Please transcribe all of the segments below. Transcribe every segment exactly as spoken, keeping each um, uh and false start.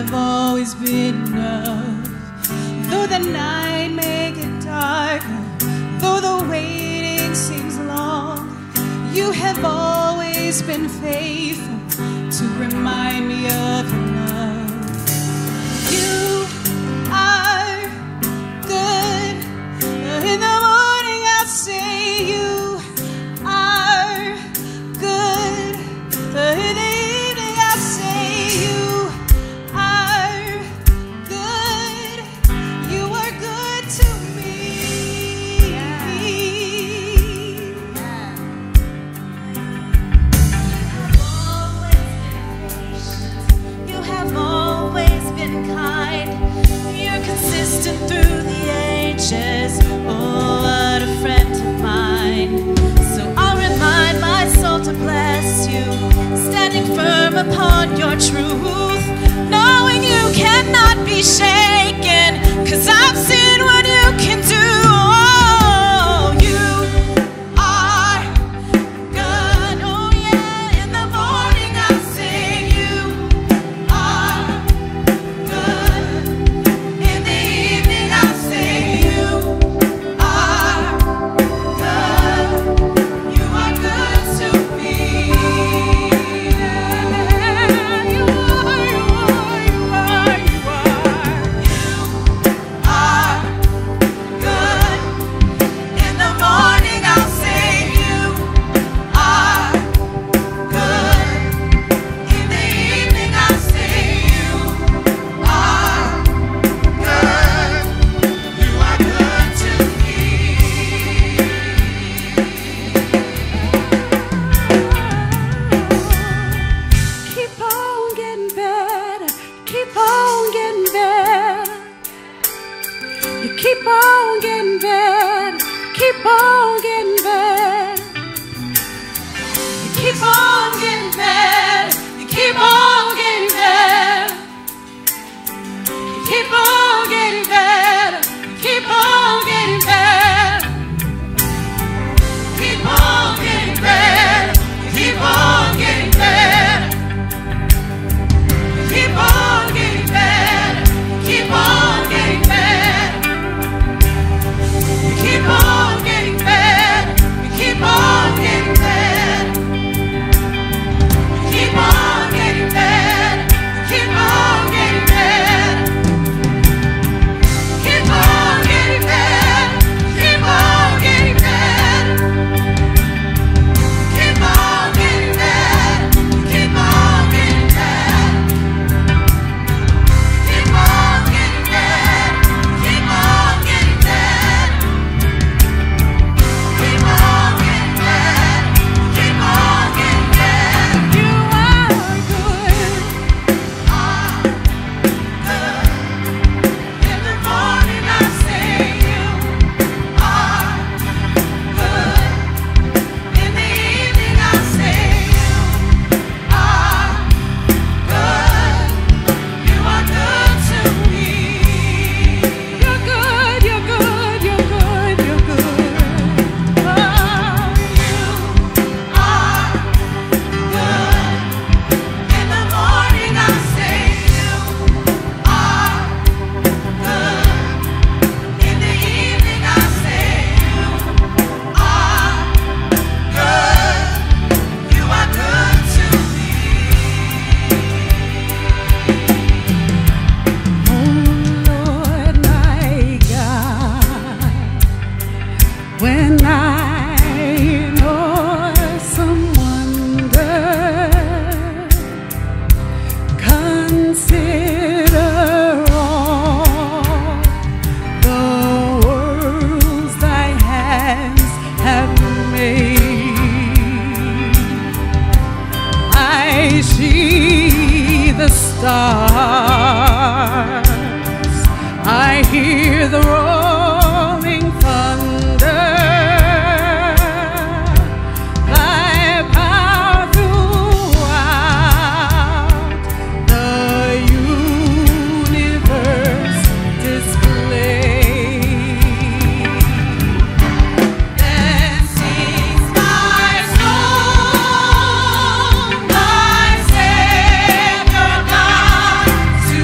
have always been enough. Though the night may get darker, though the waiting seems long, you have always been faithful to remind me of your love. You are good. In the morning I'll say you are good. In the evening I'll say you are good. You are good to me. Yeah. Yeah. You have always been kind. You're consistent through the ages. Oh, what a friend of mine. So I'll remind my soul to bless you, standing firm upon your truth, knowing you cannot be shaken, 'cause I've seen what you can do. Oh, you are good. Oh yeah, in the morning I'll sing you are good. In the evening I'll sing you are good. You are good to me. Yeah, you are, you are, you are, you are. You are good. In the morning I'll sing you are good. In the evening I'll sing you are good. You are good to me. Keep on getting better, keep on getting better. You keep on getting better, keep on getting better. You keep on getting better, you keep on getting better. You keep on getting better, you keep on getting better. Keep on getting better, you keep on getting better. You keep on getting better, you keep on getting better. You keep on getting better, you keep on getting better. You keep on getting better, you keep on getting better. Keep on getting better, keep on getting better. Keep on getting better, keep on getting better. Keep on getting better, keep on getting better. Keep on getting better, keep on getting better. You are good. Are good. In the morning I say you are good. In the evening I say you are good. You are good to me. You're good, you're good, you're good, you're good. Oh, you are good. In the morning I say you are good. In the evening I say you are good. You are good to me. Oh Lord, my God, when I in awesome wonder consider all the worlds thy hands have made, I see the stars, I hear the rolling thunder, thy power throughout the universe display. Then sings my soul, my Savior God, to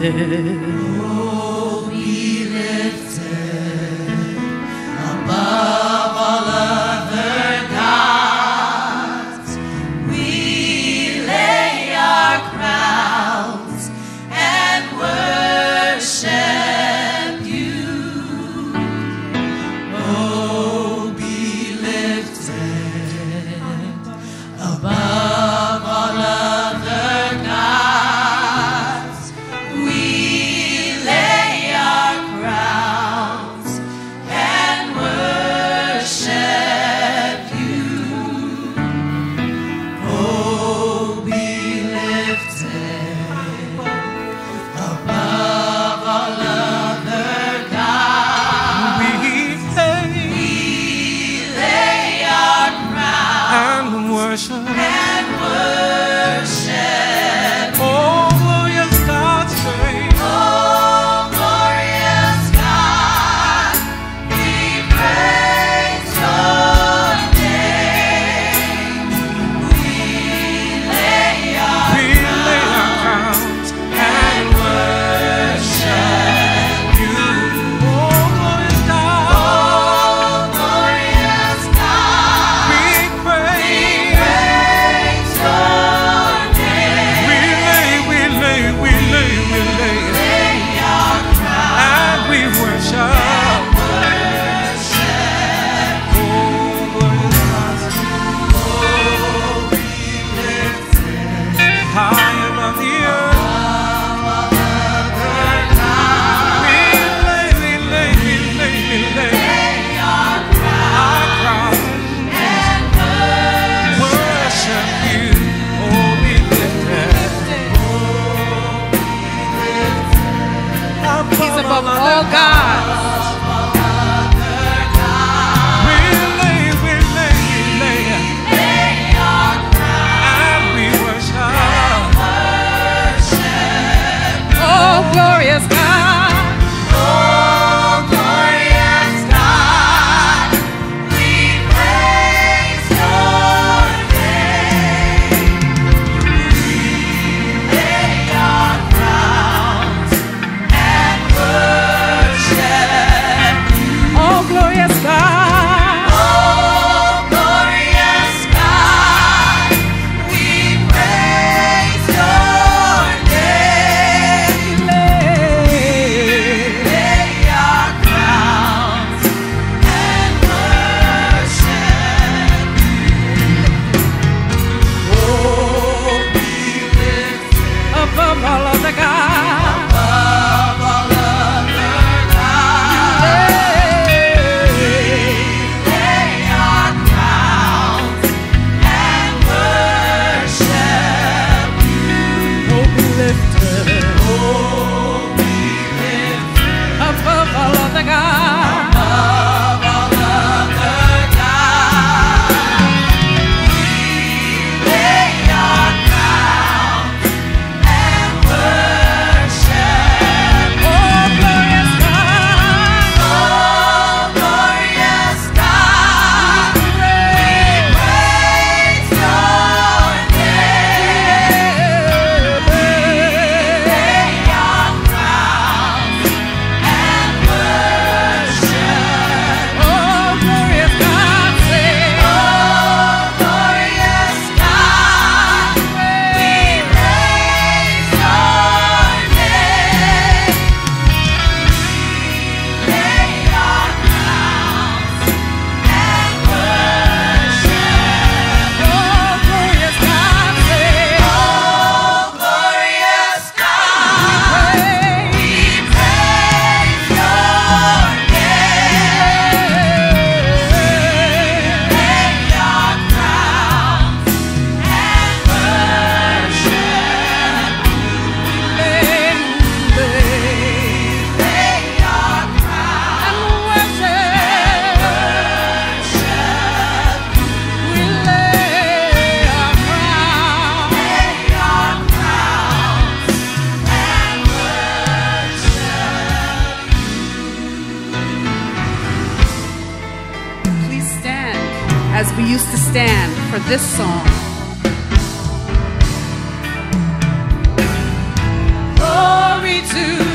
lifted. Oh, be lifted above all other gods. We lay our crowns and worship you. Oh, be lifted above. As we used to stand for this song. Glory. me to